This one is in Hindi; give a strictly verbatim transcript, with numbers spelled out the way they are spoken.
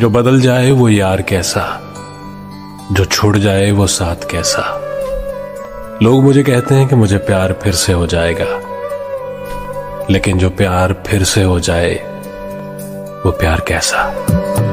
जो बदल जाए वो यार कैसा, जो छूट जाए वो साथ कैसा। लोग मुझे कहते हैं कि मुझे प्यार फिर से हो जाएगा, लेकिन जो प्यार फिर से हो जाए वो प्यार कैसा।